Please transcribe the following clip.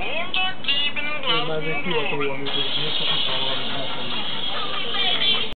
Wundergeben, Glauben, Glauben.